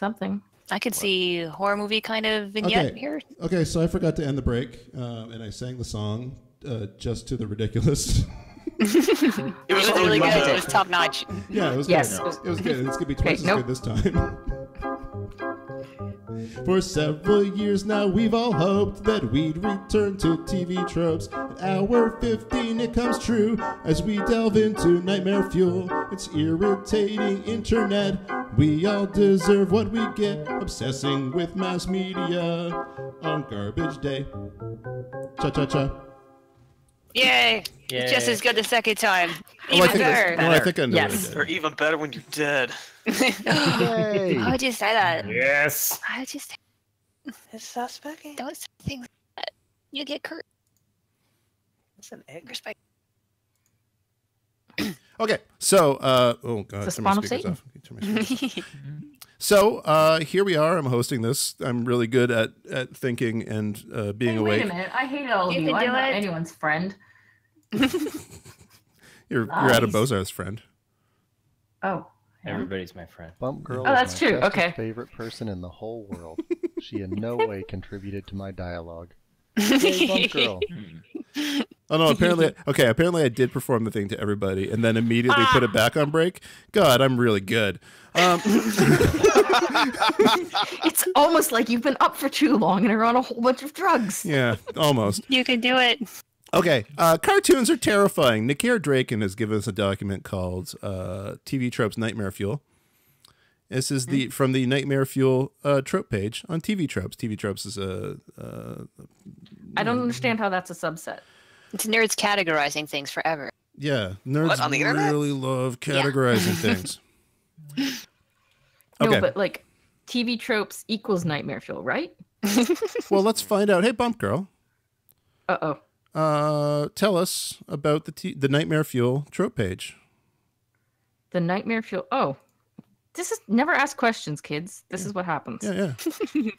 something. I could see horror movie kind of vignette here. Okay, so I forgot to end the break, and I sang the song just to the ridiculous. It was really good. It was top notch. Yeah, it was good. It was good. It's gonna be twice as good this time. For several years now, we've all hoped that we'd return to TV Tropes. At hour 15, it comes true as we delve into nightmare fuel. It's irritating internet. We all deserve what we get. Obsessing with mass media on garbage day. Cha cha cha. Yay! Yay. Just as good the second time. Even better. Well, I think I know it. Or even better when you're dead. How would you say that? Yes. How would you say that? It's so spooky. Don't say things like that. You get cursed. It's an egg. Respect. Okay, so, oh God, turn my speakers off. So, here we are. I'm hosting this. I'm really good at thinking and being awake. Wait a minute. I hate all of you. I'm not anyone's friend. You're out of Bozarth's friend. Oh. Yeah. Everybody's my friend. Bumpgrrl is my favorite person in the whole world. She in no way contributed to my dialogue. Hey, Bumpgrrl. Oh no! Apparently, apparently, I did perform the thing to everybody, and then immediately put it back on break. God, I'm really good. It's almost like you've been up for too long and are on a whole bunch of drugs. Yeah, almost. You can do it. Okay, cartoons are terrifying. Nikaire Draken has given us a document called "TV Tropes Nightmare Fuel." This is the from the Nightmare Fuel trope page on TV Tropes. TV Tropes is a. I don't understand how that's a subset. It's nerds categorizing things forever. Yeah, nerds really love categorizing things. Okay. No, but like TV Tropes equals Nightmare Fuel, right? Well, let's find out. Hey, Bumpgrrl. Uh-oh. Tell us about the Nightmare Fuel trope page. The Nightmare Fuel. Oh, this is never ask questions, kids. This is what happens. Yeah, yeah.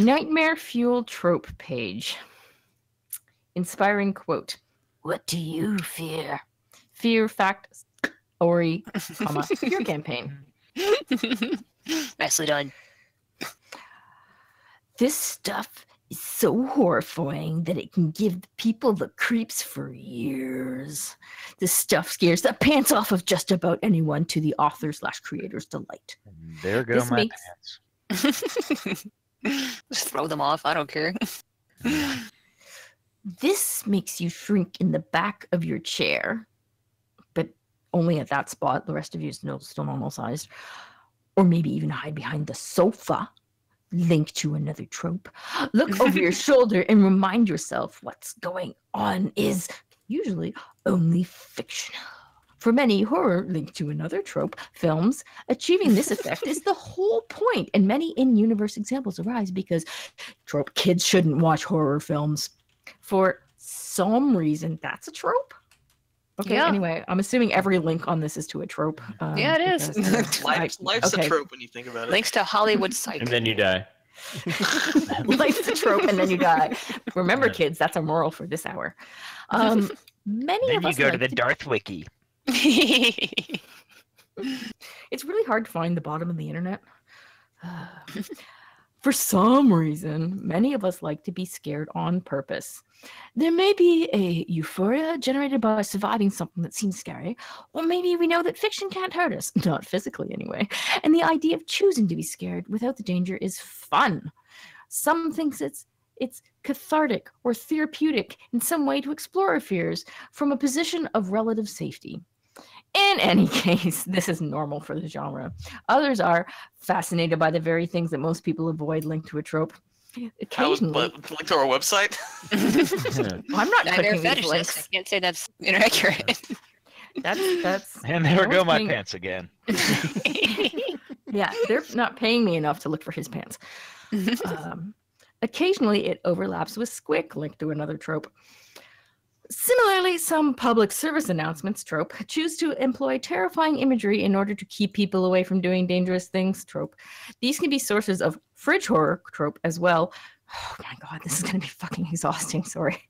Nightmare Fuel trope page. Inspiring quote. What do you fear? Fear, fact, story, comma, fear campaign. Nicely done. This stuff is so horrifying that it can give people the creeps for years. This stuff scares the pants off of just about anyone to the author/creator's delight. There go my pants. Just throw them off. I don't care. This makes you shrink in the back of your chair, but only at that spot. The rest of you is still normal sized, or maybe even hide behind the sofa. Link to another trope. Look over your shoulder and remind yourself what's going on is usually only fictional. For many, horror, linked to another trope, films, achieving this effect is the whole point, and many in-universe examples arise because trope kids shouldn't watch horror films. For some reason, that's a trope. Okay, anyway, I'm assuming every link on this is to a trope. Yeah, it is. Life's a trope when you think about it. Links to Hollywood Psych. And then you die. Life's a trope and then you die. Remember, kids, that's a moral for this hour. Many of us go to the Darth Wiki. It's really hard to find the bottom of the internet. For some reason, many of us like to be scared on purpose. There may be a euphoria generated by surviving something that seems scary, or maybe we know that fiction can't hurt us, not physically anyway, and the idea of choosing to be scared without the danger is fun. Some thinks it's cathartic or therapeutic in some way to explore our fears from a position of relative safety. In any case, this is normal for the genre. Others are fascinated by the very things that most people avoid linked to a trope. Occasionally. Link to our website? I'm not clicking these links. I can't say that's inaccurate. That's and there go my pants again. Yeah, they're not paying me enough to look for his pants. Occasionally, it overlaps with squick, linked to another trope. Similarly, some public service announcements, trope, choose to employ terrifying imagery in order to keep people away from doing dangerous things, trope. These can be sources of fridge horror, trope, as well. Oh my God, this is going to be fucking exhausting, sorry.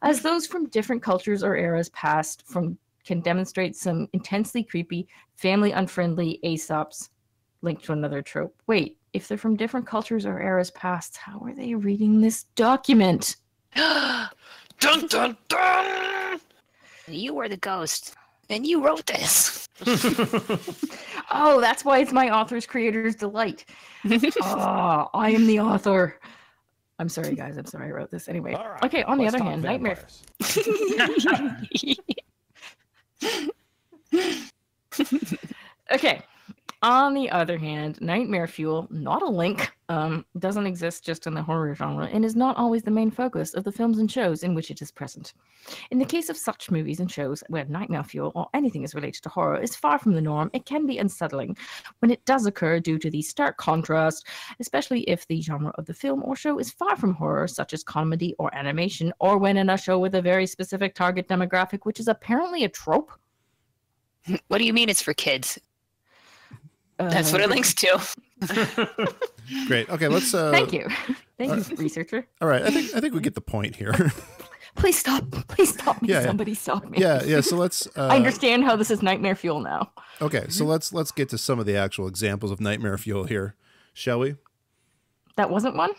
As those from different cultures or eras past can demonstrate some intensely creepy, family-unfriendly Aesop's Link to another trope. Wait, if they're from different cultures or eras past, how are they reading this document? Dun dun dun! You were the ghost, and you wrote this. Oh, that's why it's my author's creator's delight. Ah, I am the author. I'm sorry, guys. I'm sorry I wrote this. Anyway. Right. Okay, on the other hand, vampires. Nightmare. Okay. On the other hand, Nightmare Fuel, not a link, doesn't exist just in the horror genre and is not always the main focus of the films and shows in which it is present. In the case of such movies and shows where Nightmare Fuel or anything is related to horror is far from the norm, it can be unsettling when it does occur due to the stark contrast, especially if the genre of the film or show is far from horror, such as comedy or animation, or when in a show with a very specific target demographic, which is apparently a trope. What do you mean it's for kids? That's what it links to. Great. Okay, let's. Thank you. Thank you, researcher. All right, I think we get the point here. Please stop! Please stop me! Yeah, somebody stop me! Yeah, yeah. So let's. I understand how this is Nightmare Fuel now. Okay, so let's get to some of the actual examples of Nightmare Fuel here, shall we? That wasn't one.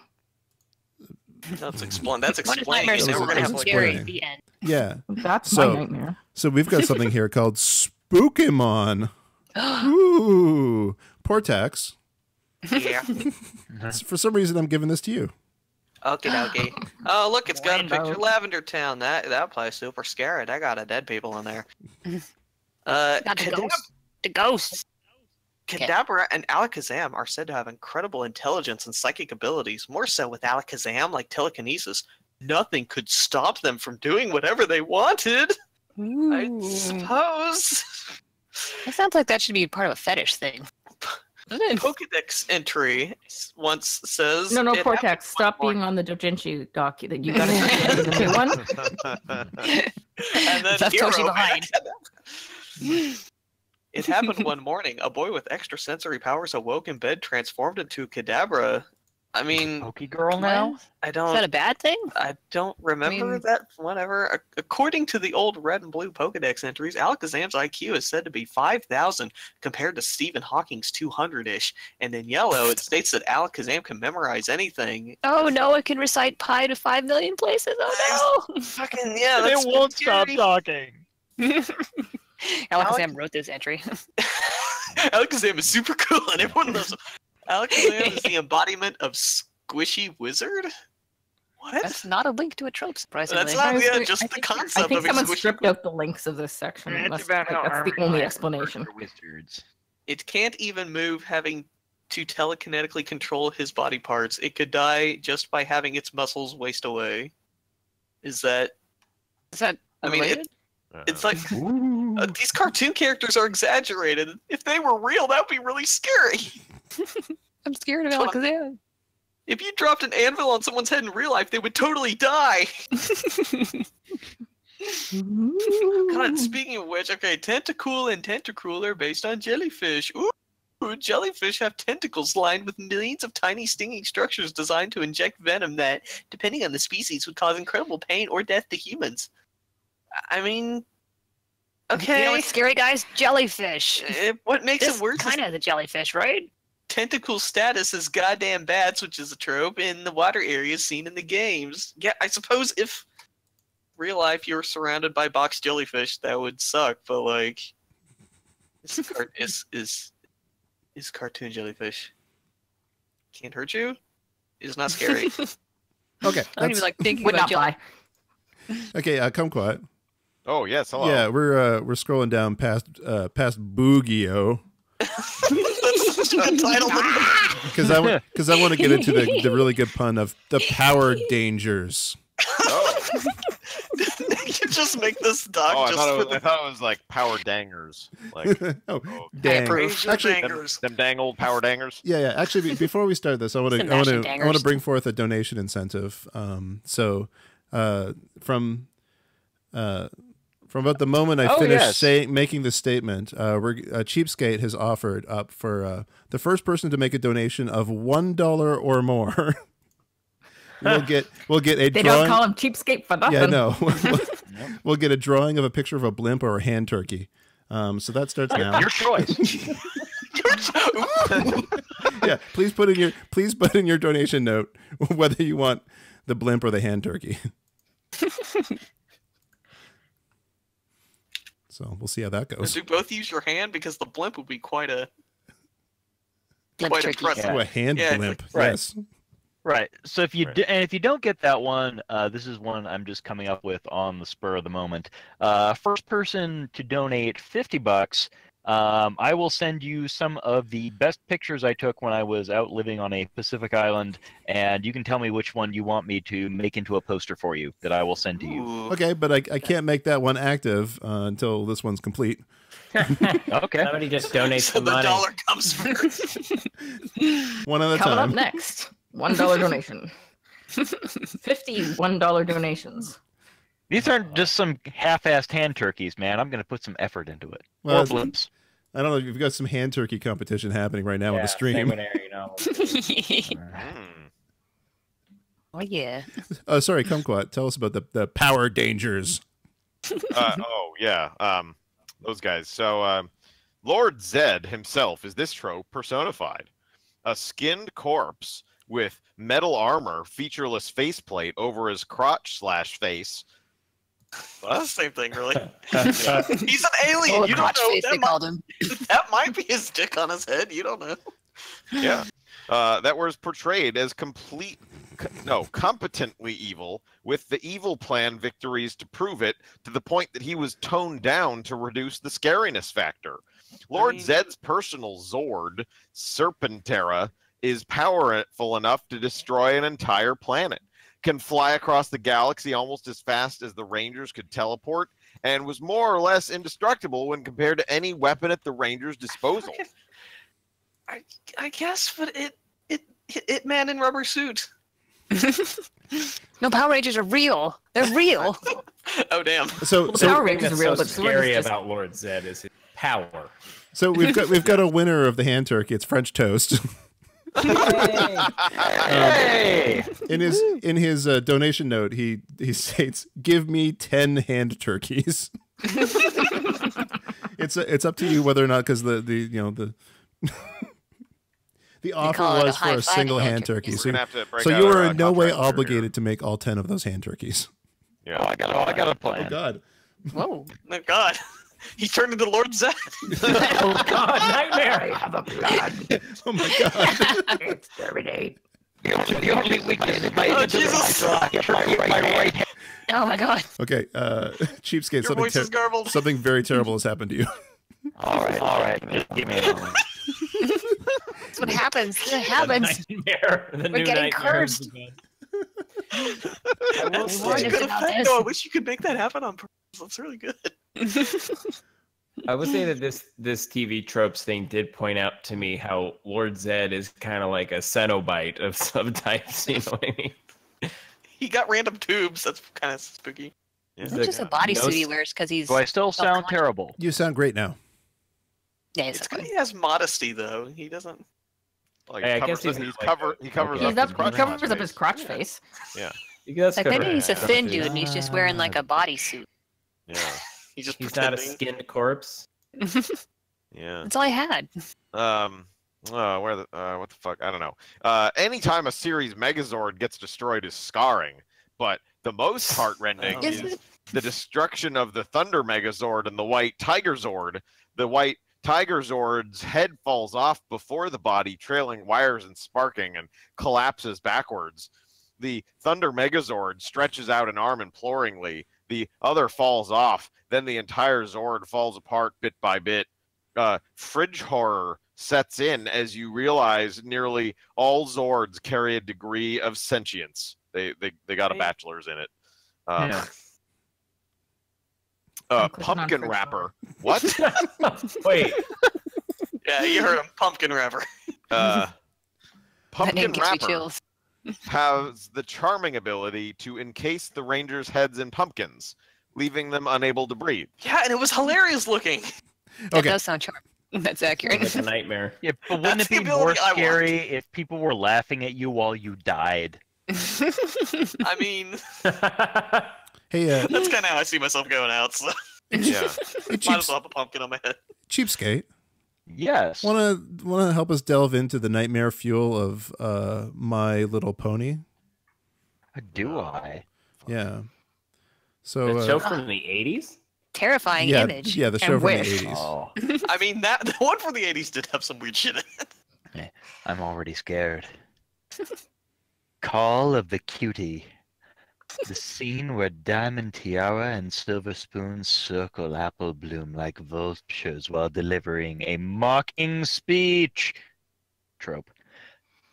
That's explained. That's explained. We're gonna have to carry the end. Yeah. That's my nightmare. So we've got something here called Spookimon. Ooh, Portax. Yeah. For some reason, I'm giving this to you. Okay, okay. Oh, look, it's got a picture. Lavender Town. That place super scary. I got a dead people in there. Got the ghosts. Kadabra and Alakazam are said to have incredible intelligence and psychic abilities. More so with Alakazam, like telekinesis, nothing could stop them from doing whatever they wanted. Ooh. I suppose. That sounds like that should be part of a fetish thing. Pokedex entry once says... No, no, Portax, stop being on the doujinshi doc that you got into the new one. And then that's Hero, behind. It happened one morning. A boy with extrasensory powers awoke in bed, transformed into Kadabra. I mean... Pokegirl now? I don't... Is that a bad thing? I don't remember that, whatever. According to the old red and blue Pokedex entries, Alakazam's IQ is said to be 5,000 compared to Stephen Hawking's 200-ish. And in yellow, it states that Alakazam can memorize anything. Oh, no, it can recite pi to 5 million places. Oh, no! Fucking, yeah, that's it won't stop talking. Alakazam wrote this entry. Alakazam is super cool, and everyone loves him. Alakazam is the embodiment of squishy wizard? What? That's not a link to a trope, surprisingly. That's not, yeah, just the concept of I think someone stripped out the links of this section. That's the only explanation. Wizards. It can't even move, having to telekinetically control his body parts. It could die just by having its muscles waste away. Is that related? I mean, it's like... these cartoon characters are exaggerated. If they were real, that would be really scary. I'm scared of Alakazam. If you dropped an anvil on someone's head in real life, they would totally die. God, speaking of which, okay, Tentacool and Tentacruel are based on jellyfish. Ooh, jellyfish have tentacles lined with millions of tiny stinging structures designed to inject venom that, depending on the species, would cause incredible pain or death to humans. I mean... Okay. You know what's scary, guys? Jellyfish. What makes it worse? Kind of the jellyfish, right? Tentacle status is goddamn bats, which is a trope in the water areas seen in the games. Yeah, I suppose if real life you were surrounded by box jellyfish, that would suck. But like, this is cartoon jellyfish. Can't hurt you. It's not scary. Okay. I don't even like thinking about jelly. Okay, come quiet. Oh yes, hello. Yeah, we're scrolling down past Boogio. That's the title. Because I want to get into the really good pun of the power dangers. Oh. They can just make this doc. Oh, I thought it was like power dangers. Like them dang old power dangers. Yeah, yeah. Actually, before we start this, I want to bring forth a donation incentive. From about the moment I finished making the statement, Cheapskate has offered up for the first person to make a donation of $1 or more. we'll get a. They don't call him Cheapskate for nothing. Yeah, no. We'll get a drawing of a picture of a blimp or a hand turkey. So that starts now. Your choice. Yeah, please put in your donation note whether you want the blimp or the hand turkey. So we'll see how that goes. Do both use your hand, because the blimp would be quite a impressive. Yeah. Oh, a hand blimp, like, yes. Right. So if you do, and if you don't get that one, this is one I'm just coming up with on the spur of the moment. First person to donate $50, I will send you some of the best pictures I took when I was out living on a Pacific island, and you can tell me which one you want me to make into a poster for you that I will send to you. Okay, but I can't make that one active until this one's complete. Okay. Somebody just donates so the money. Dollar comes first. One at a time. Coming up next. $1 donation. 50 $1 donations. These aren't just some half-assed hand turkeys, man. I'm going to put some effort into it. Well, or blimps. I don't know. You've got some hand turkey competition happening right now on the stream. There, you know. Oh, yeah. Sorry, Kumquat. Tell us about the power dangers. Those guys. So, Lord Zedd himself is this trope personified. A skinned corpse with metal armor, featureless faceplate over his crotch/face. Well, that's the same thing, really. He's an alien. You don't know. That might be his dick on his head. You don't know. Yeah. That was portrayed as competently evil, with the evil plan victories to prove it, to the point that he was toned down to reduce the scariness factor. Lord Zedd's personal Zord, Serpentera, is powerful enough to destroy an entire planet, can fly across the galaxy almost as fast as the Rangers could teleport, and was more or less indestructible when compared to any weapon at the Rangers' disposal. I guess, but it man in rubber suit. No, Power Rangers are real. They're real. Oh, damn. So Power Rangers are real. What's scary about Lord Zedd is his power. So we've got a winner of the hand turkey. It's French toast. Hey. In his donation note, he states, "Give me 10 hand turkeys." It's up to you whether or not, because the offer was for a single hand turkey. So you are in no way obligated to make all 10 of those hand turkeys. Yeah, I got a plan. Oh God! Whoa! Oh God! He turned into Lord Zedd. Oh God! Nightmare! I have a plan. Oh my God! Exterminate. The only weakness is my Jesus! Oh my God! Okay, Cheapskate. Your voice is garbled. Something very terrible has happened to you. All right. Just give me a moment. That's what happens. It happens. We're getting cursed. I wish you could make that happen on purpose. That's really good. I would say that this TV Tropes thing did point out to me how Lord Zedd is kind of like a Cenobite of some types, you know what I mean? He got random tubes. That's kind of spooky. It's just a bodysuit he wears because he's... Do I still sound terrible? You sound great now. Yeah, he has modesty, though. He doesn't... Like, hey, I guess he covers up his crotch face. Yeah. Maybe he's a thin dude and he's just wearing like a bodysuit. Yeah. He's not a skinned corpse. Yeah. That's all I had. What the fuck? I don't know. Anytime a series Megazord gets destroyed is scarring, but the most heartrending is the destruction of the Thunder Megazord and the White Tiger Zord. The White Tiger Zord's head falls off before the body, trailing wires and sparking, and collapses backwards. The Thunder Megazord stretches out an arm imploringly. The other falls off. Then the entire Zord falls apart bit by bit. Fridge horror sets in as you realize nearly all Zords carry a degree of sentience. They got a bachelor's in it. Yeah. Pumpkin Rapper. What? Wait. Yeah, you heard him. Pumpkin Rapper. Pumpkin Rapper has the charming ability to encase the Rangers' heads in pumpkins, leaving them unable to breathe. Yeah, and it was hilarious looking. Okay. That does sound charming. That's accurate. It's like a nightmare. Yeah, but wouldn't it be more scary if people were laughing at you while you died? I mean... Hey, that's kind of how I see myself going out. So. Yeah, might as well have a pumpkin on my head. Cheapskate. Yes. Want to help us delve into the nightmare fuel of My Little Pony? Do I? Yeah. So the show from the 80s? Terrifying image. Yeah, the show from the 80s. Oh. I mean, the one from the 80s did have some weird shit in it. I'm already scared. Call of the Cutie. The scene where Diamond Tiara and Silver Spoon circle Apple Bloom like vultures while delivering a mocking speech. Trope.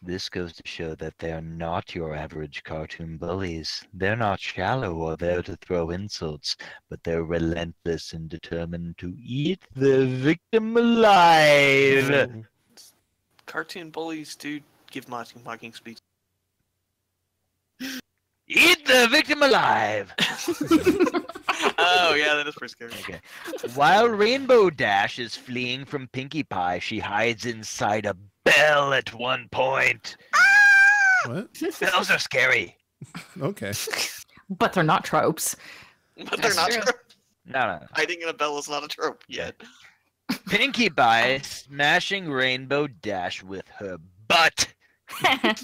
This goes to show that they're not your average cartoon bullies. They're not shallow or there to throw insults, but they're relentless and determined to eat the victim alive. Cartoon bullies do give mocking speeches. Eat the victim alive! Oh, yeah, that is pretty scary. Okay. While Rainbow Dash is fleeing from Pinkie Pie, she hides inside a bell at one point. Ah! What? Bells are scary. Okay. But they're not tropes. But they're not tropes? No. Hiding in a bell is not a trope yet. Pinkie Pie is smashing Rainbow Dash with her butt.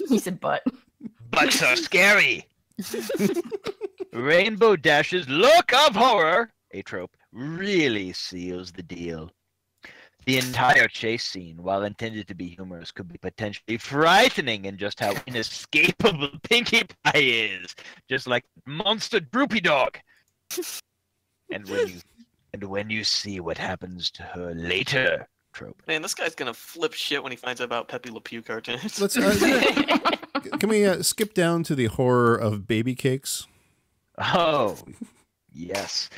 He said butt. Butts are scary. Rainbow Dash's look of horror, a trope, really seals the deal. The entire chase scene, while intended to be humorous, could be potentially frightening in just how inescapable Pinkie Pie is, just like monster droopy dog. And when you see what happens to her later, trope. Man, this guy's gonna flip shit when he finds out about Pepe Le Pew cartoons. Let's, can we skip down to the horror of baby cakes? Oh, yes.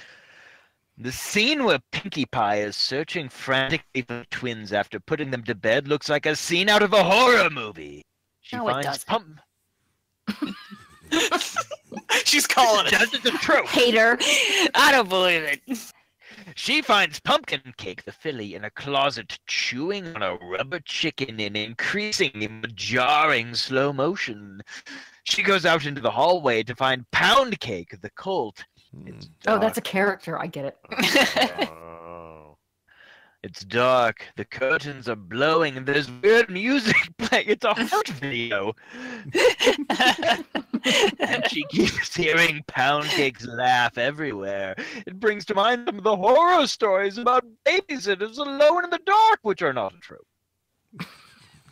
The scene where Pinkie Pie is searching frantically for twins after putting them to bed looks like a scene out of a horror movie. She finds it. She's calling it. It's a trope. Hater. I don't believe it. She finds Pumpkin Cake, the filly, in a closet chewing on a rubber chicken in increasingly jarring slow motion. She goes out into the hallway to find Pound Cake, the colt. Oh, that's a character. I get it. It's dark. The curtains are blowing, and there's weird music playing. It's a horror video. And she keeps hearing Pound Cake's laugh everywhere. It brings to mind some of the horror stories about babysitters alone in the dark, which are not true.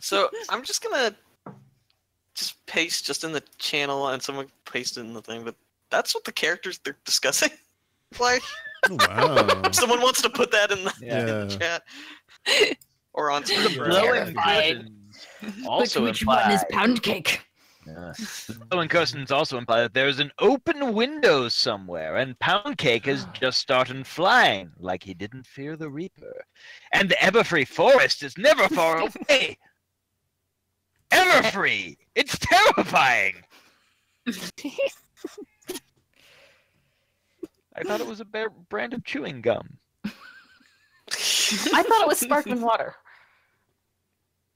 So I'm just gonna paste in the channel, and someone paste it in the thing. But that's what the characters they're discussing. Like. Wow. Someone wants to put that in the, in the chat. Or on Twitter. Also which one is Pound Cake? The blowing curtains also imply that there's an open window somewhere, and Pound Cake has just started flying, like he didn't fear the Reaper. And the Everfree Forest is never far away! Everfree! It's terrifying! I thought it was a brand of chewing gum. I thought it was sparkling water.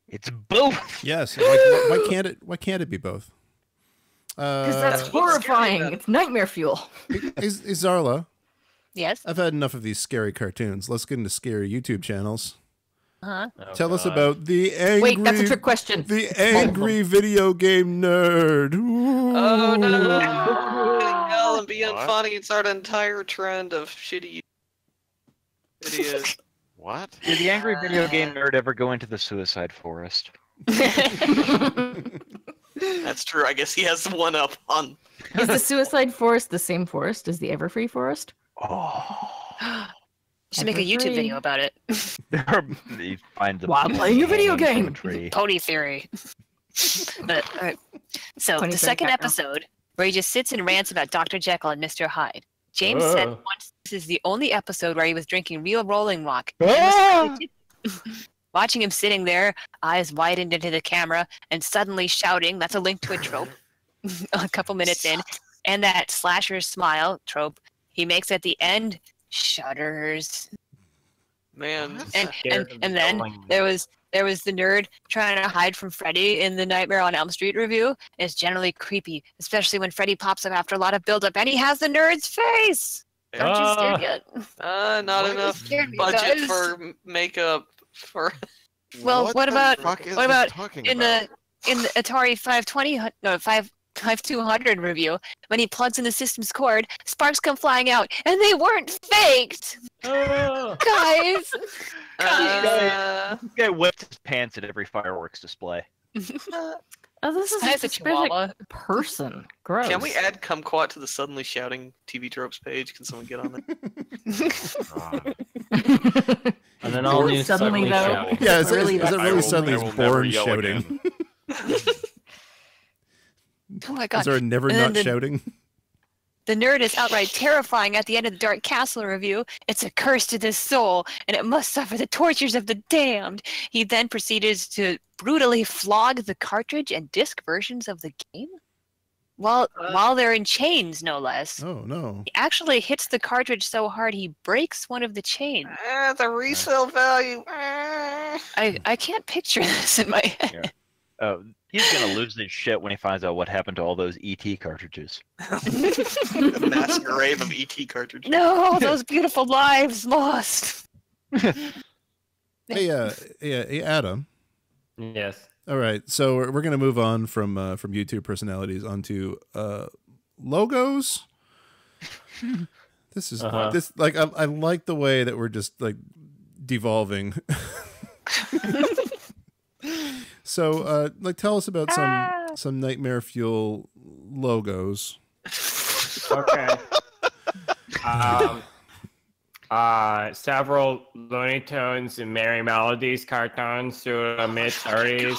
It's both. Yes. Like, why can't it? Why can't it be both? Because that's horrifying. It's nightmare fuel. Is Zarla? Yes. I've had enough of these scary cartoons. Let's get into scary YouTube channels. Uh-huh. Oh, Tell us about the angry. Wait, that's a trick question. The angry video game nerd. Ooh. Oh no. And be unfunny and start an entire trend of shitty videos. What? Did the angry video game nerd ever go into the suicide forest? That's true. I guess he has one up on. Is the suicide forest the same forest as the Everfree Forest? Oh. Should make a YouTube video about it. He finds a while playing a video game. Pony theory. But all right. So the second episode, where he just sits and rants about Dr. Jekyll and Mr. Hyde. James said once this is the only episode where he was drinking real Rolling Rock. Watching him sitting there, eyes widened into the camera, and suddenly shouting, that's a link to a trope, a couple minutes in, and that slasher smile trope he makes at the end, shudders. Man. And then there was the nerd trying to hide from Freddy in the Nightmare on Elm Street review. It's generally creepy, especially when Freddy pops up after a lot of build-up, and he has the nerd's face! Aren't you scared yet? Not enough budget for makeup for. Well, what about in the Atari 520 no 5200 review when he plugs in the system's cord, sparks come flying out, and they weren't faked. Guys, this guy whipped his pants at every fireworks display. Oh, this is a specific person. Gross. Can we add Kumquat to the suddenly shouting TV Tropes page? Can someone get on it? And then all really suddenly though. Yeah, is it really suddenly is born shouting? Oh my god. Is there a never not shouting? The nerd is outright terrifying at the end of the Dark Castle review. It's a curse to this soul, and it must suffer the tortures of the damned. He then proceeded to brutally flog the cartridge and disc versions of the game? While they're in chains, no less. Oh, no. He actually hits the cartridge so hard he breaks one of the chains. Ah, the resale value. Ah. I can't picture this in my head. Yeah. Oh, he's gonna lose his shit when he finds out what happened to all those ET cartridges. The masquerade of ET cartridges. No, those beautiful lives lost. Hey, Adam. Yes. All right, so we're gonna move on from YouTube personalities onto logos. This is this like I like the way that we're just like devolving. So, like, tell us about some Nightmare Fuel logos. Okay. Several Looney Tunes and Merry Melodies cartoons through the mid-30s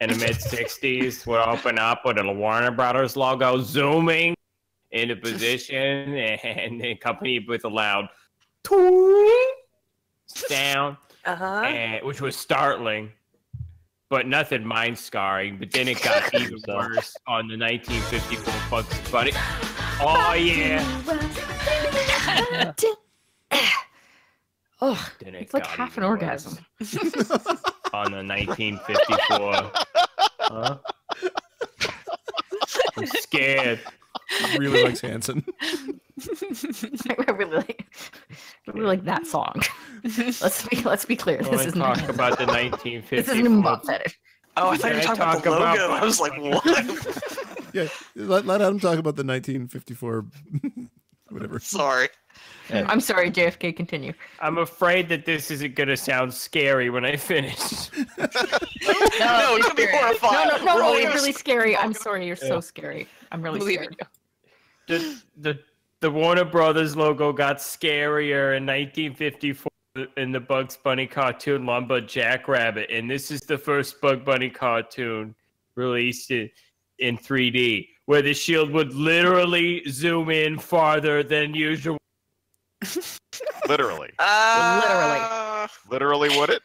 and the mid-60s would open up with a Warner Brothers logo zooming into position and accompanied with a loud sound, which was startling. But nothing mind-scarring. But then it got even worse on the 1954 Bugs Bunny. Oh yeah! Oh, then it's like half an orgasm. On the 1954. Huh? I'm scared. He really likes Hanson. I really like that song. Let's be clear. This is not about the 1950s. This isn't even about fetish. Oh, I thought you were talking about the logo. I was like, what? Yeah, let Adam talk about the 1954. Whatever. Sorry. Yeah. I'm sorry, JFK. Continue. I'm afraid that this isn't going to sound scary when I finish. No, it's going to be horrifying. No, you're really scary. I'm sorry, you're so scary. I'm really scared. The Warner Brothers logo got scarier in 1954 in the Bugs Bunny cartoon Lumber Jackrabbit, and this is the first Bugs Bunny cartoon released in 3D, where the shield would literally zoom in farther than usual. Literally. Literally, would it?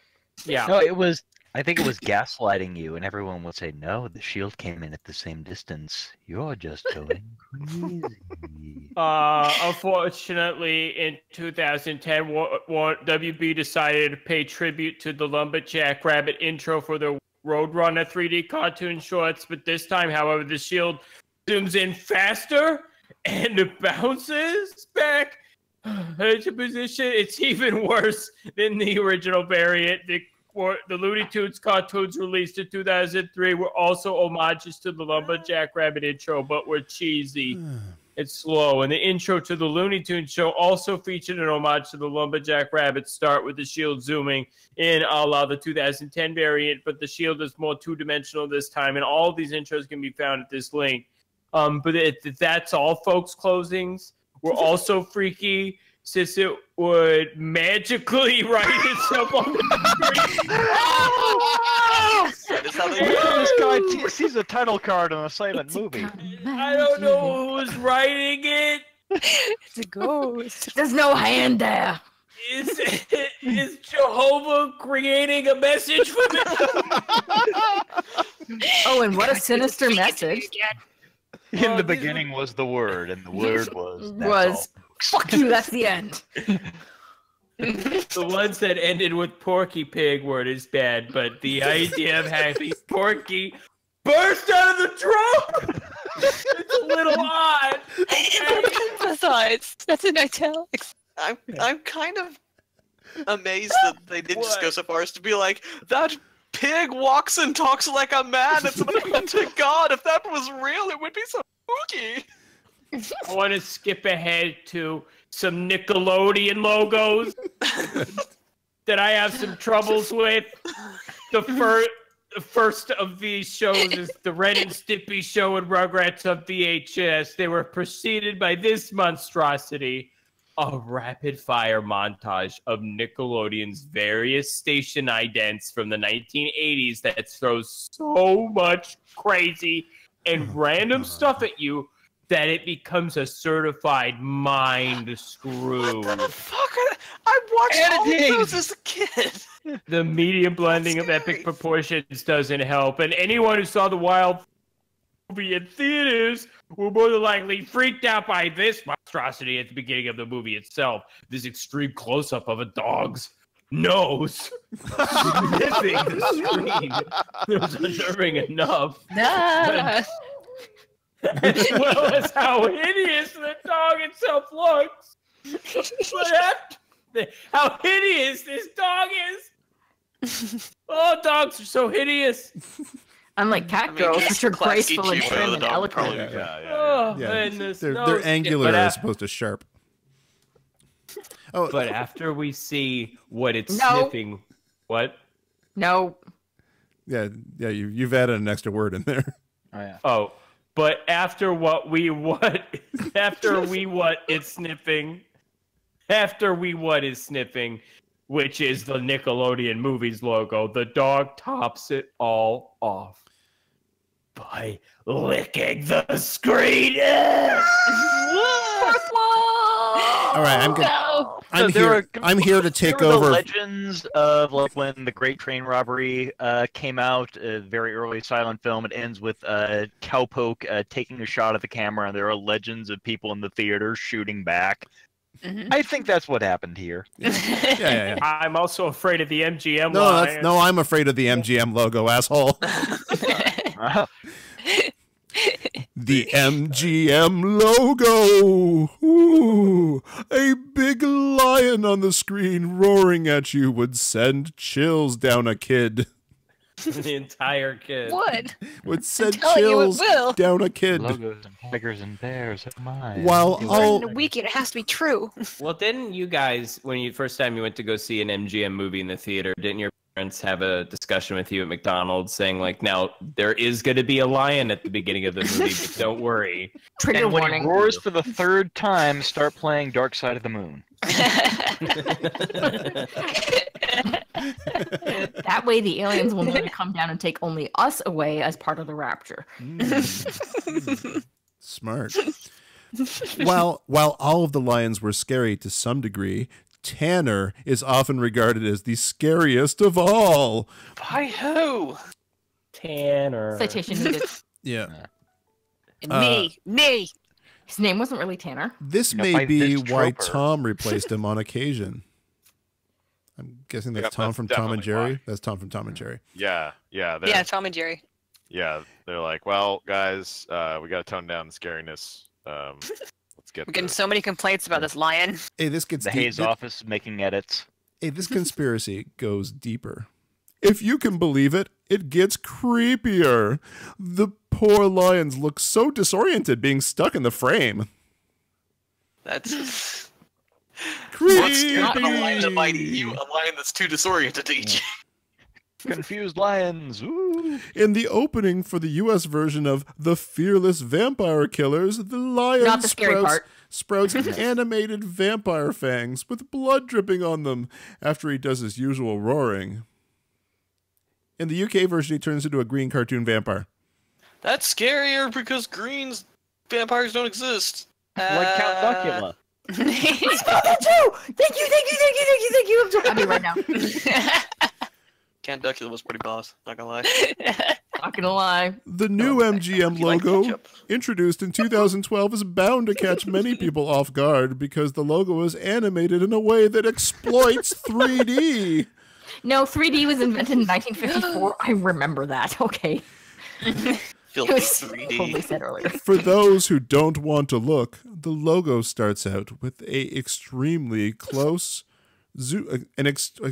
Yeah. No, it was. I think it was gaslighting you, and everyone would say, "No, the shield came in at the same distance. You're just going crazy." Unfortunately, in 2010, WB decided to pay tribute to the Lumberjack Rabbit intro for the Roadrunner 3D cartoon shorts, but this time, however, the shield zooms in faster and it bounces back into position. It's even worse than the original variant. The Looney Tunes cartoons released in 2003 were also homages to the Lumberjack Rabbit intro, but were cheesy and slow. And the intro to the Looney Tunes show also featured an homage to the Lumberjack Rabbit start with the shield zooming in a la the 2010 variant, but the shield is more two-dimensional this time, and all these intros can be found at this link. That's all, folks. Closings were also freaky, since it would magically write itself on the screen. This guy sees a title card on a silent movie. I don't know who's writing it. It's a ghost. There's no hand there. Is Jehovah creating a message for me? Oh, and what a sinister message. In the beginning was the word, and the word was... Fuck you, that's the end. The ones that ended with Porky Pig word is bad, but the idea of having Porky burst out of the trunk, it's a little odd. Besides, that's in italics. I'm kind of amazed that they didn't just go so far as to be like, that pig walks and talks like a man. It's like, to God, if that was real, it would be so spooky. I want to skip ahead to some Nickelodeon logos that I have some troubles with. The first of these shows is the Ren and Stimpy Show and Rugrats of VHS. They were preceded by this monstrosity, a rapid-fire montage of Nickelodeon's various station idents from the 1980s that throws so much crazy and random stuff at you that it becomes a certified mind screw. What the fuck? I watched all of those as a kid. The media blending of epic proportions doesn't help, and anyone who saw the Wild movie in theaters were more than likely freaked out by this monstrosity at the beginning of the movie itself. This extreme close-up of a dog's nose sniffing the screen. It was unnerving enough. As well as how hideous the dog itself looks. How hideous this dog is! Oh, dogs are so hideous. Unlike cat girls, which are graceful and trim and eloquent. They're angular as opposed to sharp. Oh, but after we see what it's sniffing, what? No. Yeah, yeah. You've added an extra word in there. Oh yeah. Oh. But after what is sniffing, which is the Nickelodeon movies logo, the dog tops it all off by licking the screen. All right, I'm gonna. I'm here to take over. The legends of like when the Great Train Robbery came out, a very early silent film. It ends with Cowpoke taking a shot at the camera, and there are legends of people in the theater shooting back. Mm-hmm. I think that's what happened here. Yeah. I'm also afraid of the MGM. No, I'm afraid of the MGM logo, asshole. The MGM logo! Ooh, a big lion on the screen roaring at you would send chills down a kid. The entire kid. What? Would send chills down a kid. Logos and tigers and bears, oh my. While all... In a weekend, it has to be true. Well, didn't you guys, when you first time you went to go see an MGM movie in the theater, didn't your parents have a discussion with you at McDonald's saying, like, now there is going to be a lion at the beginning of the movie, but don't worry. Trigger and when warning. It roars for the third time, start playing Dark Side of the Moon. That way the aliens will want to come down and take only us away as part of the rapture. Smart. While all of the lions were scary to some degree, Tanner is often regarded as the scariest of all. By who? Tanner. Citation needed. Yeah. Me. His name wasn't really Tanner. This may be why Tom replaced him on occasion. I'm guessing that's Tom from Tom and Jerry. That's Tom from Tom and Jerry. Yeah. Yeah, Tom and Jerry. Yeah, they're like, well, guys, we got to tone down the scariness. Let's get. We're getting so many complaints about this lion. Hey, this gets the Hayes office making edits. Hey, this conspiracy goes deeper. If you can believe it, it gets creepier. The poor lions look so disoriented, being stuck in the frame. That's. Creepy. Not a lion that might eat you, a lion that's too disoriented to eat you. Confused lions. Ooh. In the opening for the U.S. version of The Fearless Vampire Killers, the lion sprouts animated vampire fangs with blood dripping on them after he does his usual roaring. In the UK version, he turns into a green cartoon vampire. That's scarier because greens vampires don't exist. Like Count Duckula. Thank you. I'm happy right now. Count Duckula was pretty boss, not gonna lie. The new MGM logo, introduced in 2012, is bound to catch many people off guard because the logo is animated in a way that exploits 3D. No, 3D was invented in 1954. I remember that. Okay. For those who don't want to look, the logo starts out with a extremely close I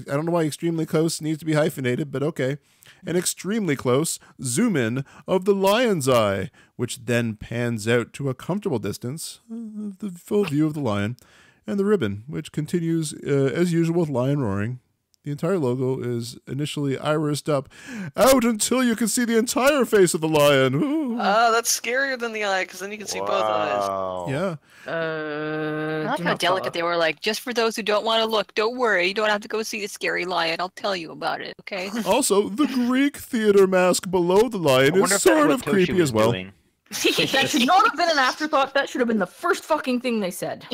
don't know why extremely close needs to be hyphenated, but okay. An extremely close zoom in of the lion's eye, which then pans out to a comfortable distance, the full view of the lion, and the ribbon, which continues as usual with lion roaring. The entire logo is initially irised up out until you can see the entire face of the lion. Ah, that's scarier than the eye, because then you can see both eyes. Yeah. I like how delicate they were. Like, just for those who don't want to look, don't worry. You don't have to go see the scary lion. I'll tell you about it, okay? Also, the Greek theater mask below the lion is sort of creepy as well. That should not have been an afterthought. That should have been the first fucking thing they said.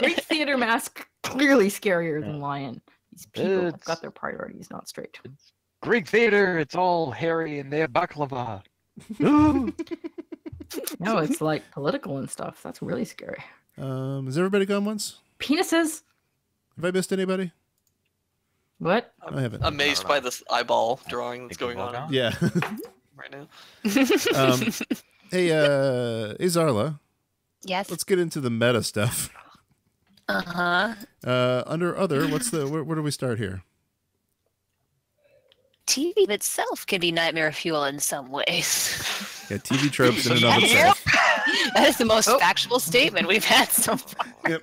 Greek theater mask, clearly scarier than lion. These people have got their priorities not straight. It's Greek theater, it's all hairy and they're baklava. No, it's like political and stuff. That's really scary. Has everybody gone once? Penises. Have I missed anybody? What? I haven't. Amazed by this eyeball drawing that's going on. Yeah. Right now. Hey, Zarla. Yes. Let's get into the meta stuff. Uh-huh. Under other, where do we start here? TV itself can be nightmare fuel in some ways. Yeah, TV tropes in and of itself. That is the most factual statement we've had so far. Yep.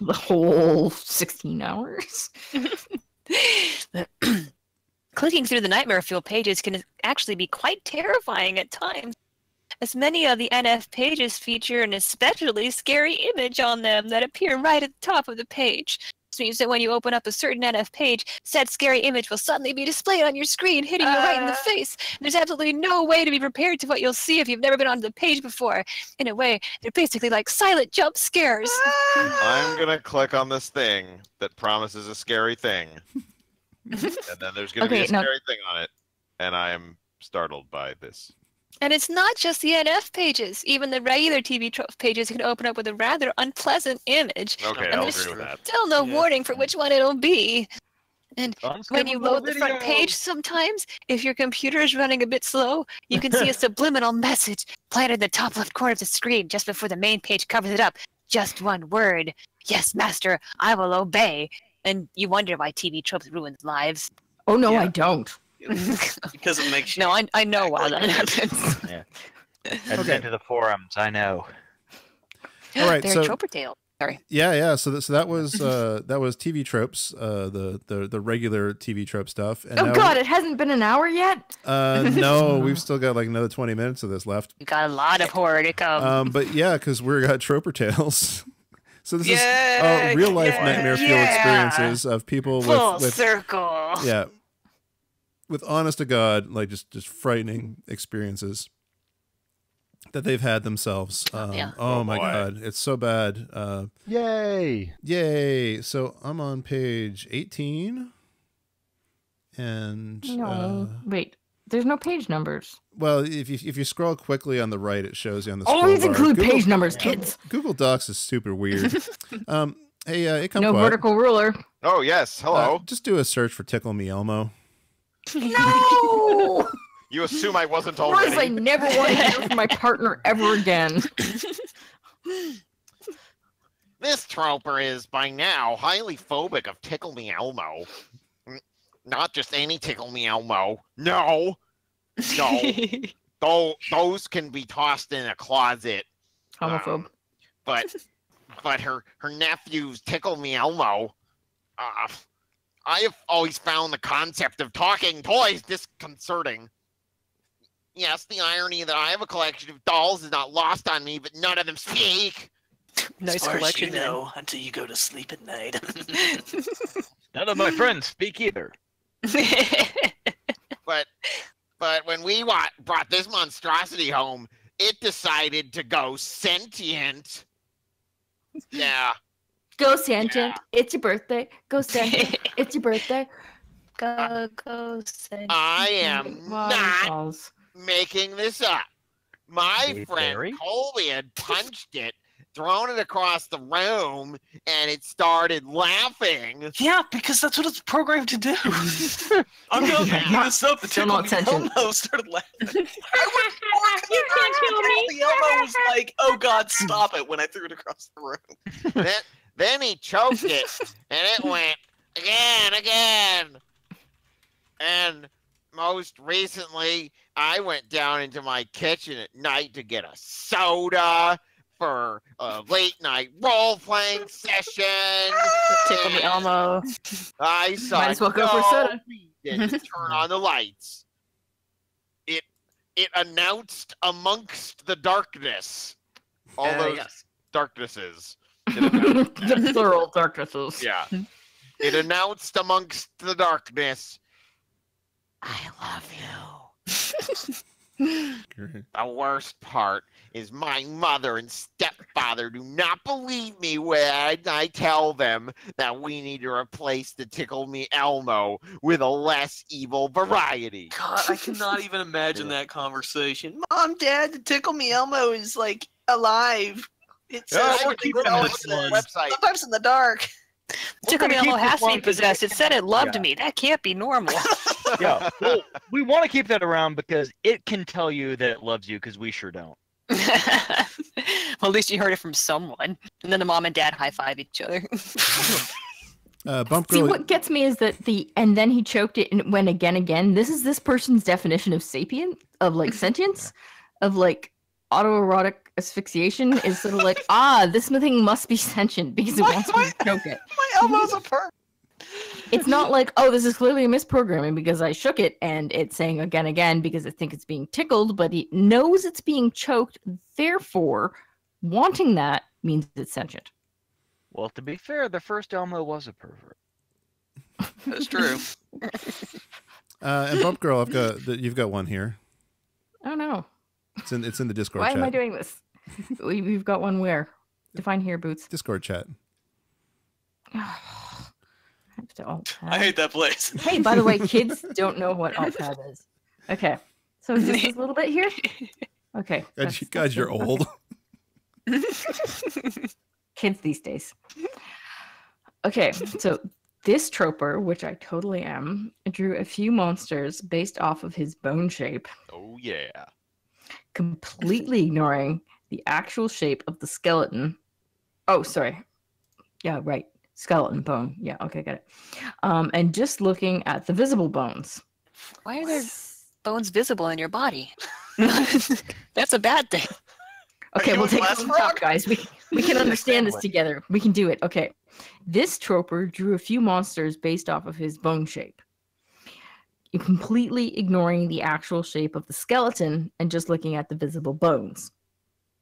The whole 16 hours. Clicking through the nightmare fuel pages can actually be quite terrifying at times, as many of the NF pages feature an especially scary image on them that appear right at the top of the page. This means that when you open up a certain NF page, said scary image will suddenly be displayed on your screen, hitting you right in the face. There's absolutely no way to be prepared to what you'll see if you've never been on the page before. In a way, they're basically like silent jump scares. I'm gonna click on this thing that promises a scary thing. And then there's gonna be a scary thing on it, and I'm startled by this. And it's not just the NF pages. Even the regular TV pages can open up with a rather unpleasant image. Okay, and I'll agree with that. Still no warning for which one it'll be. And when you load the front page sometimes, if your computer is running a bit slow, you can see a subliminal message planted in the top left corner of the screen just before the main page covers it up. Just one word. Yes, master, I will obey. And you wonder why TV tropes ruins lives. Oh, no, I don't. Because it makes you I know why that happens. Yeah. And into the forums, I know. All right, so Troper Tale. Sorry. Yeah. So that was TV tropes, the regular TV trope stuff. And God, it hasn't been an hour yet. No, we've still got like another 20 minutes of this left. We got a lot of horror to come. But yeah, because we're got Troper Tales. So this is real life nightmare fuel experiences of people with circle. Yeah. With honest to God, like just frightening experiences that they've had themselves. Oh my God, it's so bad. Yay! So I'm on page 18, and wait, there's no page numbers. Well, if you scroll quickly on the right, it shows you on the always include bar. Page numbers, kids. Google Docs is super weird. Hey, no vertical ruler. Oh yes, hello. Just do a search for Tickle Me Elmo. No! You assume I wasn't already. I never want to hear from my partner ever again. This troper is, by now, highly phobic of Tickle Me Elmo. Not just any Tickle Me Elmo. No. Those can be tossed in a closet. Homophobe. But her nephew's Tickle Me Elmo. I have always found the concept of talking toys disconcerting. Yes, the irony that I have a collection of dolls is not lost on me, but none of them speak. Nice collection, though, until you go to sleep at night. None of my friends speak either. But when we brought this monstrosity home, it decided to go sentient. Yeah. Go sentient! Yeah. It's your birthday. Go sentient! It's your birthday. Go sentient! I am not making this up. My friend Colby had punched it thrown it across the room, and it started laughing. Yeah, because that's what it's programmed to do. I'm going to look this up. The Tickle Me Elmo started laughing. You can't kill me. The Elmo was like, oh God, stop it, when I threw it across the room. Then he choked it, and it went again. And most recently, I went down into my kitchen at night to get a soda for a late-night role-playing session. Tickle Me Elmo. I saw might as well go for soda. Didn't turn on the lights. It announced amongst the darkness. All those darknesses. The plural darknesses. Yeah. It announced amongst the darkness, I love you. The worst part is my mother and stepfather do not believe me when I tell them that we need to replace the Tickle Me Elmo with a less evil variety. God, I cannot even imagine that conversation. Mom, Dad, the Tickle Me Elmo is, like, alive. It's sometimes in the dark. Tickle Me Elmo has to be possessed. It said it loved me. That can't be normal. Yeah, well, we want to keep that around because it can tell you that it loves you, because we sure don't. Well, at least you heard it from someone. And then the mom and dad high-five each other. Bumpgrrl. See, what gets me is that and then he choked it and it went again. This is this person's definition of sapient, of, like, sentience, of, like, autoerotic asphyxiation is sort of like, this thing must be sentient because it wants me to choke it. My elbow's a perk. It's not like, oh, this is clearly misprogramming because I shook it and it's saying again because I think it's being tickled, but it knows it's being choked, therefore wanting that means it's sentient. Well, to be fair, the first Elmo was a pervert. That's true. And Bumpgrrl, you've got one here. Oh no. It's in the Discord chat. Why am I doing this? We've got one where? Define here, Boots. Discord chat. I hate that place. Hey, by the way, kids don't know what Alt-Tab is. Okay. So is this a little bit here? Okay. God, you're old. Kids these days. Okay, so this troper, which I totally am, drew a few monsters based off of his bone shape. Oh, yeah. Completely ignoring the actual shape of the skeleton. Oh, sorry. Yeah, right. Skeleton bone. Yeah, okay, got it. And just looking at the visible bones. Why are there bones visible in your body? That's a bad thing. Okay, we'll take it from the top, guys. We can understand this together. We can do it. Okay. This troper drew a few monsters based off of his bone shape, completely ignoring the actual shape of the skeleton and just looking at the visible bones.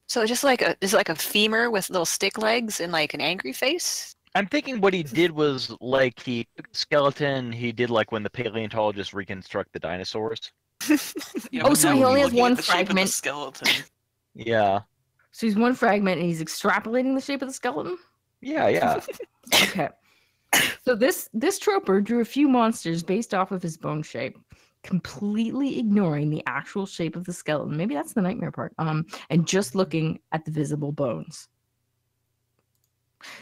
So just like a femur with little stick legs and like an angry face? I'm thinking what he did was like he took the skeleton, he did like when the paleontologists reconstruct the dinosaurs. So he only has one fragment. Skeleton. Yeah. So he's one fragment and he's extrapolating the shape of the skeleton? Yeah. Okay. So this troper drew a few monsters based off of his bone shape, completely ignoring the actual shape of the skeleton. Maybe that's the nightmare part. And just looking at the visible bones.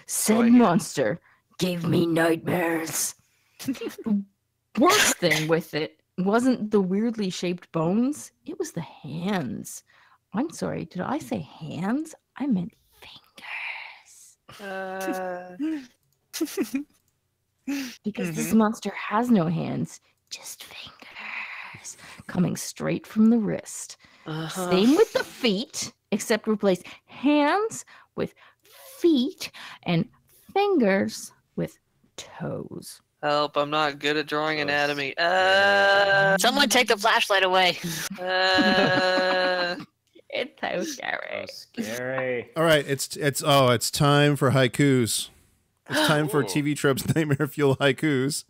Said monster gave me nightmares. The worst thing with it wasn't the weirdly shaped bones. It was the hands. I'm sorry. Did I say hands? I meant fingers. Because this monster has no hands, just fingers coming straight from the wrist. Same with the feet, except replace hands with feet and fingers with toes. Help, I'm not good at drawing anatomy. Someone take the flashlight away. It's so scary. So scary. All right, it's time for haikus. It's time for TV Tropes Nightmare Fuel Haikus.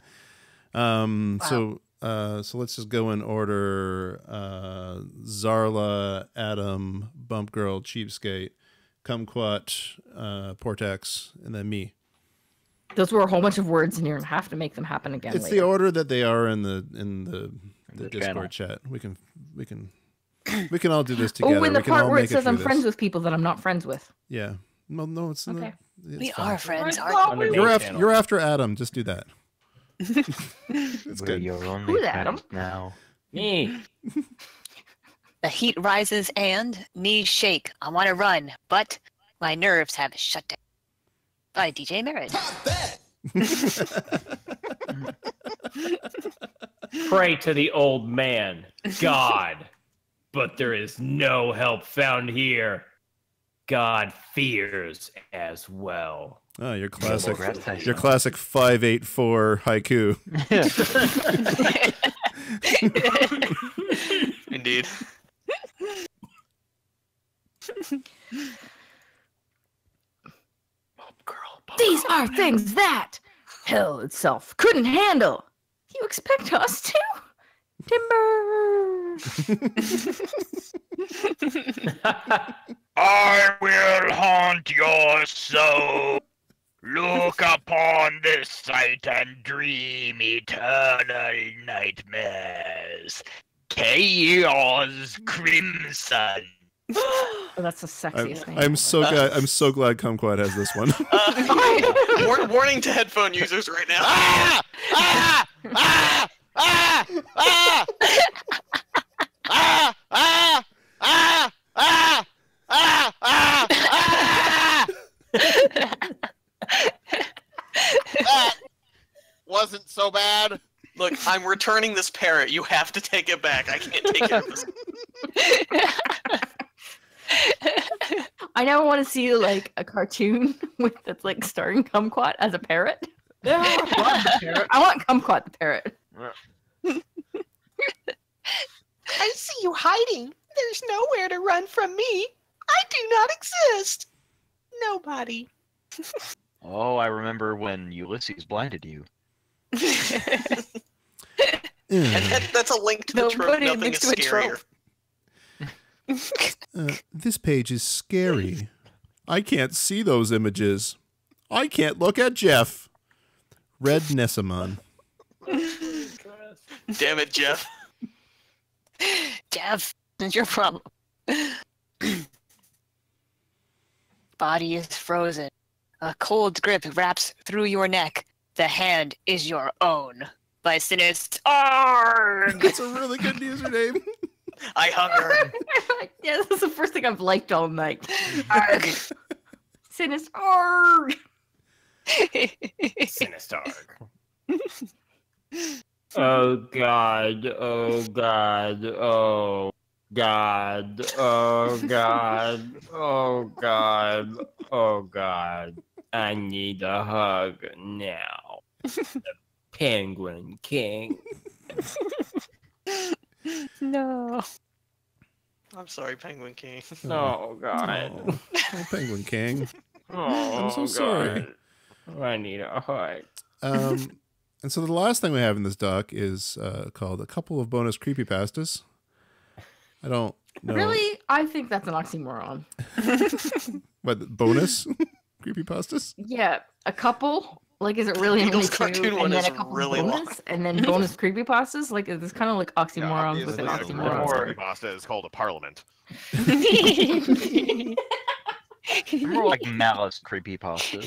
So let's just go in order. Zarla, Adam, Bumpgrrl, Cheapskate, Kumquat, Portex, and then me. Those were a whole bunch of words, and you're gonna have to make them happen again. It's later. The order that they are in the Discord chat. We can all do this together. Oh, in the part where it says I'm friends with people that I'm not friends with. Yeah. Well, no, it's okay. Not. It's we fine. Are friends. You're after Adam. Just do that. It's good. Who's Adam? Now. Me. The heat rises and knees shake. I want to run, but my nerves have shut down. By DJ Merritt. Pray to the old man, God, but there is no help found here. God fears as well. Oh, your classic, your classic 584 haiku. Indeed. These are things that hell itself couldn't handle. You expect us to? Timber! I will haunt your soul. Look upon this sight and dream eternal nightmares. Chaos Crimson. Oh, that's the sexiest thing. I'm so glad Kumquat has this one. Warning to headphone users right now. Ah! Ah! Ah! Ah! Ah! Ah! Ah! Ah! Ah! Ah! Ah! That wasn't so bad. Look, I'm returning this parrot. You have to take it back. I can't take it. I never want to see like a cartoon with that's like starring Kumquat as a parrot. Yeah, I want Kumquat the parrot. Yeah. I see you hiding. There's nowhere to run from me. I do not exist. Nobody. Oh, I remember when Ulysses blinded you. And that's a link to the trope. Nothing is scarier. This page is scary. I can't see those images. I can't look at Jeff. Red Nessamon. Damn it, Jeff. Jeff, it's your problem. Body is frozen. A cold grip wraps through your neck. The hand is your own. By Sinist Arg! That's a really good username. I hunger. Yeah, this is the first thing I've liked all night. Arg. Sinist Arg. Sinist Arg. Oh God! Oh God! Oh God! Oh God! Oh God! Oh God! I need a hug now. The Penguin King. No. I'm sorry, Penguin King. Oh, God. Oh, oh Penguin King. Oh, I'm so God. Sorry. I need a hug. And so the last thing we have in this doc is called A Couple of Bonus Creepypastas. I don't know. Really? I think that's an oxymoron. What, bonus creepypastas? Yeah, a couple. Like, is it really an cartoon one? Is really long. And then bonus creepypastas? Like, it's kind of like oxymorons with an oxymoron. Creepypasta is called a parliament. More like malice creepypasta.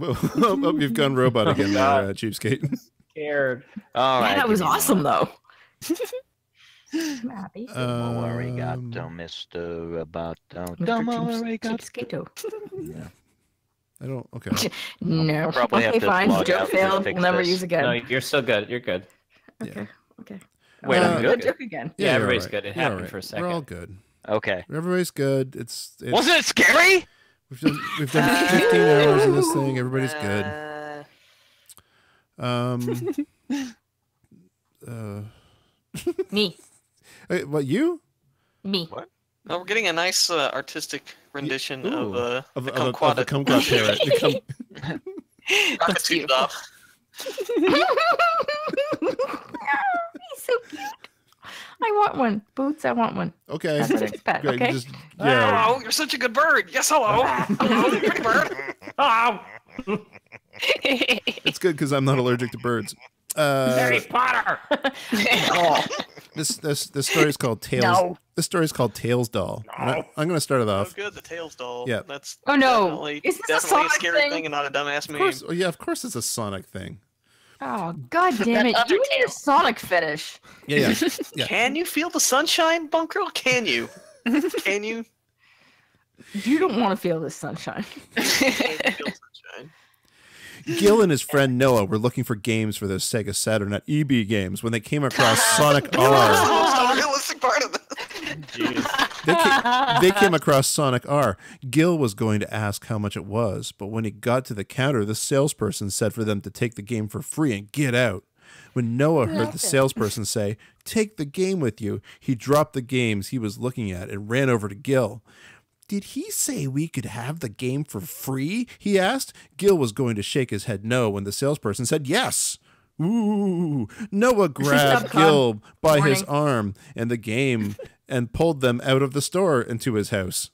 Oh, you've gone robot again there, Cheapskate. Scared. All right. That was awesome, though. I'm happy. Domo arigato, Mr. Roboto. Domo arigato. Yeah. I don't. Okay. No. Okay, fine. Joke failed. We'll never use again. No, you're still good. You're good. Okay. Yeah. Okay. Wait, I'm good. Joke again. Yeah, everybody's good. It happened for a second. We're all good. Okay. Everybody's good. It's wasn't it scary? We've done 15 hours of this thing. Everybody's good. Me. Wait, what you? Me. What? Oh, we're getting a nice artistic rendition of the kumquat parrot. That's cute. He's so cute. I want one. Boots, I want one. Okay. That's a pet, great. Okay? Just, yeah. Oh, you're such a good bird. Yes, hello. Hello, pretty bird. Oh. It's good because I'm not allergic to birds. Harry Potter. Oh. This story is called Tails. No. This story is called Tails Doll. No. I'm going to start it off. Oh, good, the Tails Doll. Yeah. That's definitely a scary thing and not a dumbass meme. Course, yeah, of course it's a Sonic thing. Oh, God damn it. You need a Sonic fetish. Yeah, yeah. Yeah. Can you feel the sunshine, Bumpgrrl? Can you? Can you? You don't want to feel the sunshine. Gil and his friend Noah were looking for games for their Sega Saturn at EB Games when they came across Sonic R. They came across Sonic R. Gil was going to ask how much it was, but when he got to the counter, the salesperson said for them to take the game for free and get out. When Noah heard the salesperson say, "Take the game with you," he dropped the games he was looking at and ran over to Gil. "Did he say we could have the game for free?" he asked. Gil was going to shake his head no when the salesperson said yes. Ooh. Noah grabbed Gil by his arm and the game and pulled them out of the store into his house.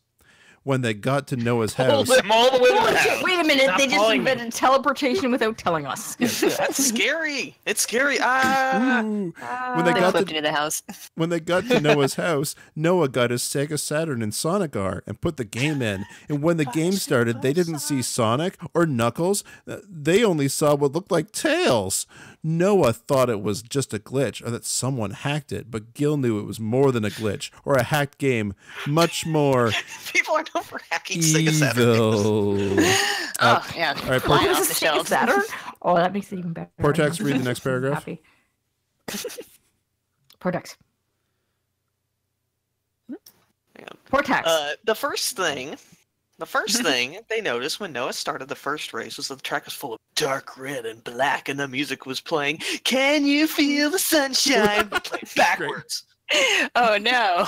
When they got to Noah's house... all the way to the house. Wait a minute, they just invented teleportation without telling us. That's scary. It's scary. Ah. When they got to the house. When they got to Noah's house, Noah got his Sega Saturn and Sonic R and put the game in. And when the game started, they didn't see Sonic or Knuckles. They only saw what looked like Tails. Noah thought it was just a glitch or that someone hacked it, but Gil knew it was more than a glitch or a hacked game. Much more... People are known for hacking Sega Saturn. Oh, yeah. All right, Saturn? Oh, that makes it even better. Portex, read the next paragraph. Portex. Portex. The first thing they noticed when Noah started the first race was that the track was full of dark red and black, and the music was playing "Can You Feel the Sunshine?" but played backwards. Oh, no.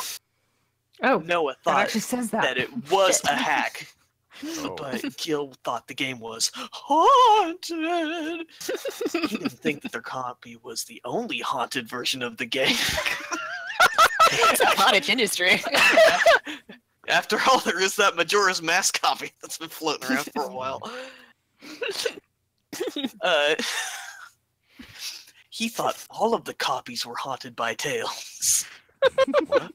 Oh, Noah thought that it was a hack, but Gil thought the game was haunted. He didn't think that their copy was the only haunted version of the game. It's a cottage industry. After all, there is that Majora's Mask copy that's been floating around for a while. He thought all of the copies were haunted by Tails. Man,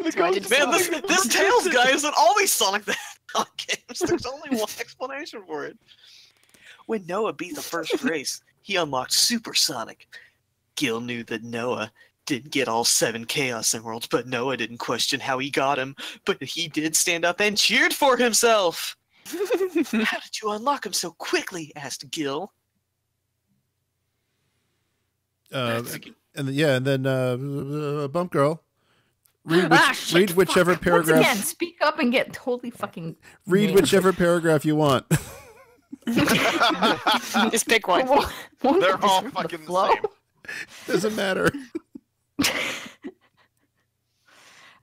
this Tails guy isn't always Sonic the Hedgehog games. There's only one explanation for it. When Noah beat the first race, he unlocked Super Sonic. Gil knew that Noah didn't get all 7 Chaos Emeralds, but Noah didn't question how he got him. But he did stand up and cheered for himself. "How did you unlock him so quickly?" asked Gil. And then Bumpgrrl. Read whichever paragraph. Once again, speak up and get totally fucking. Read whichever paragraph you want. Just pick one. They're all fucking the same. Doesn't matter.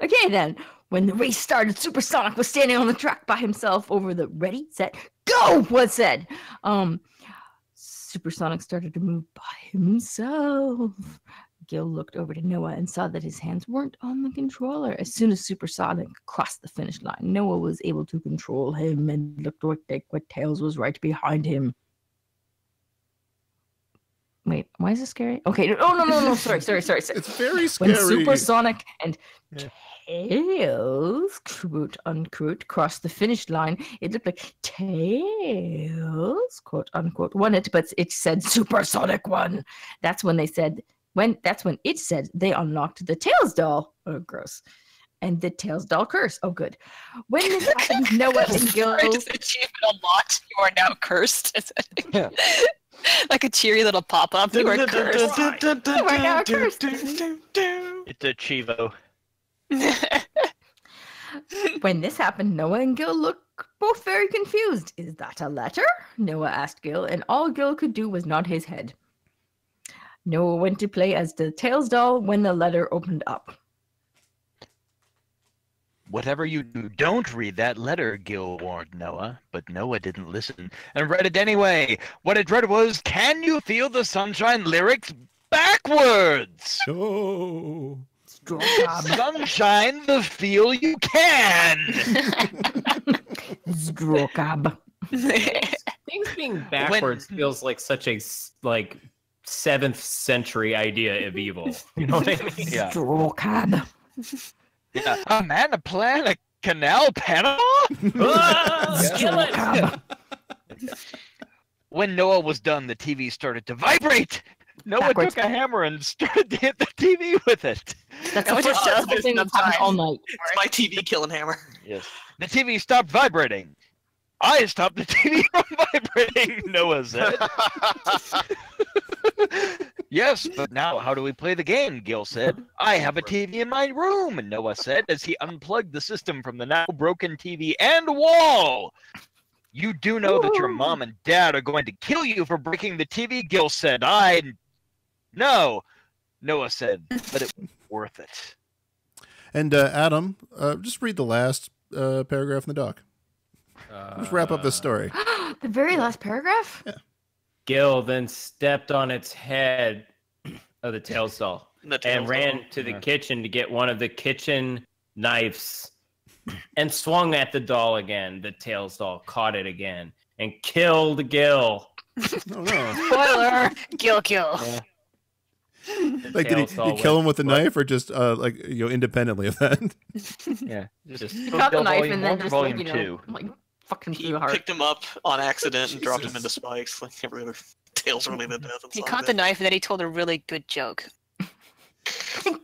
Okay, then. When the race started, Super Sonic was standing on the track by himself over the "Ready, Set, Go" was said. Super Sonic started to move by himself. Gil looked over to Noah and saw that his hands weren't on the controller. As soon as Super Sonic crossed the finish line, Noah was able to control him and looked like what Tails was right behind him. Wait, why is this scary? Okay, oh, no, sorry. It's very scary. When Super Sonic and Tails, quote, unquote, crossed the finish line, it looked like Tails, quote, unquote, won it, but it said Super Sonic won. That's when they said... That's when it said they unlocked the Tails Doll. Oh, gross. And the Tails Doll curse. Oh, good. When this happened, Noah and Gil... It's an achievement unlocked. You are now cursed. Yeah. Like a cheery little pop-up. You are cursed. You are now cursed. It's a chivo. When this happened, Noah and Gil looked both very confused. "Is that a letter?" Noah asked Gil, and all Gil could do was nod his head. Noah went to play as the Tails Doll when the letter opened up. "Whatever you do, don't read that letter," Gil warned Noah, but Noah didn't listen and read it anyway. What it read was "Can You Feel the Sunshine" lyrics backwards. Oh. Sunshine, the feel you can. Strokab. Things being backwards feels like such a 7th century idea of evil. You know what I mean? Yeah. Strokan. Yeah. A man to plan a canal panel? Skillet! When Noah was done, the TV started to vibrate! Noah took a hammer and started to hit the TV with it. That's the first thing that's happened all night. It's my TV killing hammer. Yes. The TV stopped vibrating. I stopped the TV from vibrating, Noah said. Yes, but now how do we play the game, Gil said. I have a TV in my room, Noah said, as he unplugged the system from the now broken TV and wall. You do know that your mom and dad are going to kill you for breaking the TV, Gil said. No, Noah said, but it was worth it. And Adam, just read the last paragraph in the doc. Let's wrap up this story. The very last paragraph? Yeah. Gil then stepped on its head of the Tails Doll and ran to the kitchen to get one of the kitchen knives. And swung at the doll again. The Tails Doll caught it again and killed Gil. Oh, no. Spoiler! Kill. Yeah. Like, did he kill him with a knife, or just like, you know, independently of that? Yeah, just got the knife and then just, like, you know, like, fucking through the heart. Picked him up on accident and dropped him into spikes. Like every other Tails related death. He caught the knife and then he told a really good joke.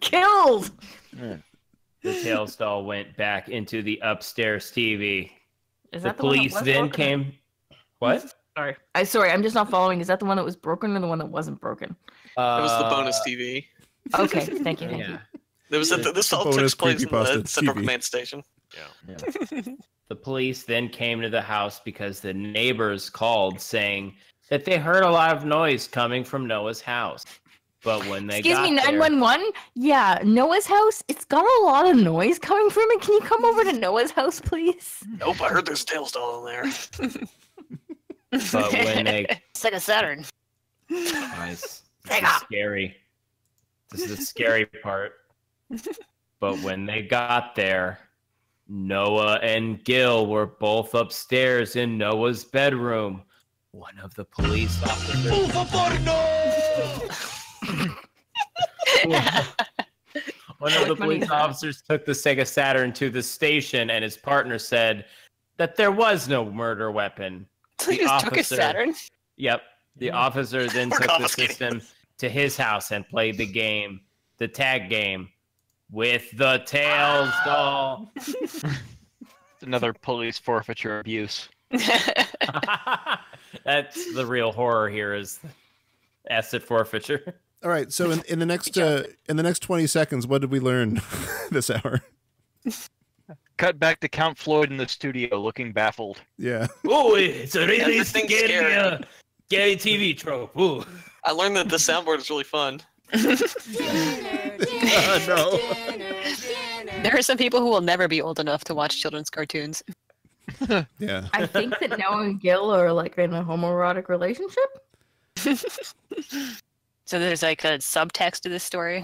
Killed. Yeah. The Tails Doll went back into the upstairs TV. Is that the police then came. What? Sorry. I'm just not following. Is that the one that was broken or the one that wasn't broken? It was the bonus TV. Okay, thank you. Yeah. There was this all took place in the Central Command Station. Yeah. The police then came to the house because the neighbors called saying that they heard a lot of noise coming from Noah's house. But when they got there... Excuse me, 911? Yeah, Noah's house? It's got a lot of noise coming from it. Can you come over to Noah's house, please? Nope, I heard there's a Tails Doll in there. But when they... Sega Saturn. Nice. This is scary. This is the scary part. But when they got there, Noah and Gil were both upstairs in Noah's bedroom. One of the police officers... One of the police officers took the Sega Saturn to the station, and his partner said that there was no murder weapon. So he just took his Saturn? Yep. The officer then took the system to his house and played the game, the tag game, with the Tails Doll. It's another police forfeiture abuse. That's the real horror here, is asset forfeiture. All right, so in the next 20 seconds, what did we learn this hour? Cut back to Count Floyd in the studio, looking baffled. Yeah. Oh, it's a really scary TV trope. Ooh. I learned that the soundboard is really fun. Dinner. There are some people who will never be old enough to watch children's cartoons. Yeah. I think that Noah and Gil are, like, in a homoerotic relationship. So there's, like, a subtext to this story.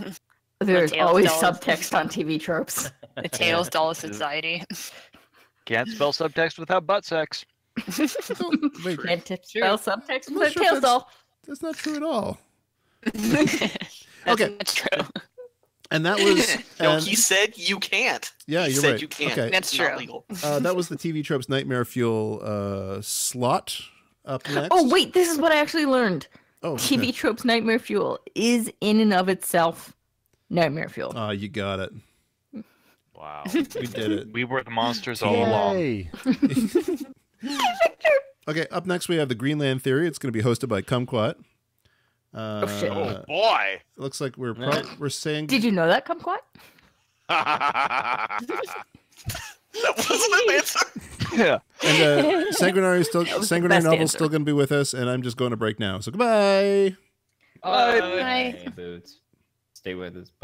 There's always subtext on TV Tropes. The Tails Doll Society. Can't spell subtext without butt sex. Wait, can't spell subtext without Tails Doll. That's not true at all. Okay. That's true. And that was... No, he said you can't. Yeah, you're right. He said you can't. Okay. That's true. Not legal. That was the TV Tropes Nightmare Fuel slot up next. Oh, wait, this is what I actually learned. Oh, okay. TV Tropes Nightmare Fuel is in and of itself Nightmare Fuel. Oh, you got it. Wow. We did it. We were the monsters all along. Okay, up next we have the Greenland Theory. It's going to be hosted by Kumquat. Oh, shit. Oh, boy. It looks like we're saying... Did you know that, Kumquat? That wasn't an answer. Yeah. And Sanguinary Novel's still going to be with us, and I'm just going to break now. So goodbye. Bye. Bye. Bye. Hey, boots. Stay with us. Bye.